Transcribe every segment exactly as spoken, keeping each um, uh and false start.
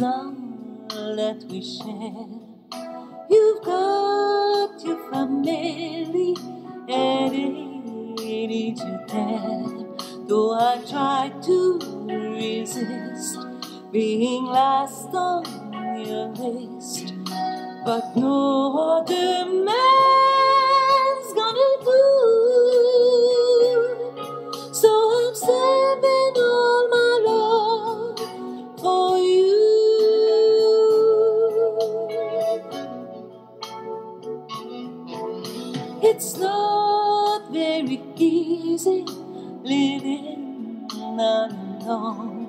song that we share. You've got your family and it ain't too bad. Though I try to resist being last on your list, but no other man's gonna do. So I'm saving all my love for you. It's not very easy living all alone.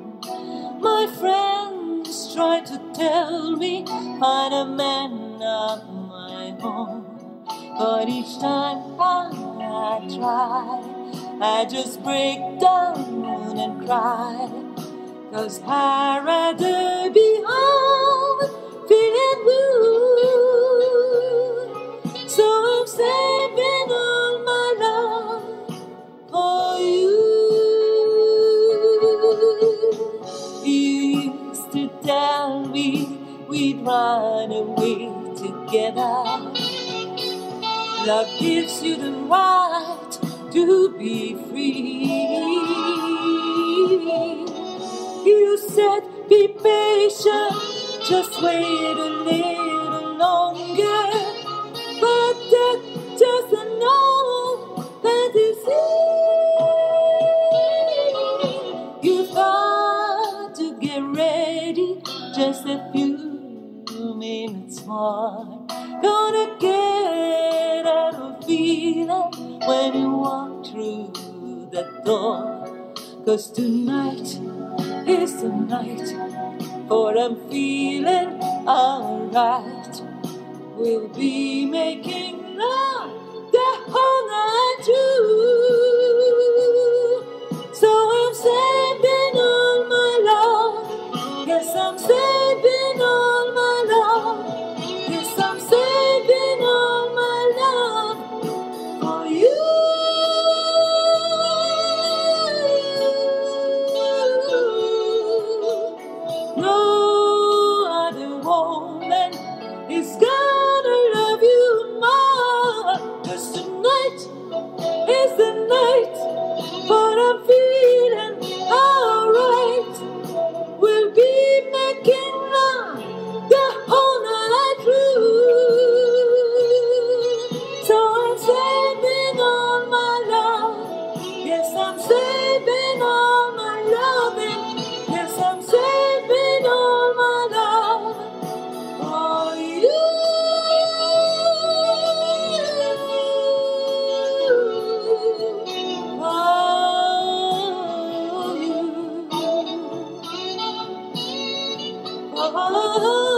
My friends try to tell me find a man of my own, but each time I try, I just break down and cry. 'Cause I'd rather be home feeling blue. So I'm saving all my love for you. You used to tell me we'd run away together. Love gives you the right to be free. You said be patient, just wait a little longer, but that's just a normal fantasy. You've got to get ready, just a few minutes more. Gonna get out of feeling when you walk through that door. 'Cause tonight is the night, for I'm feeling alright. We'll be making love the whole night through. So I'm saving all my love. Yes, I'm saving all my love. Oh,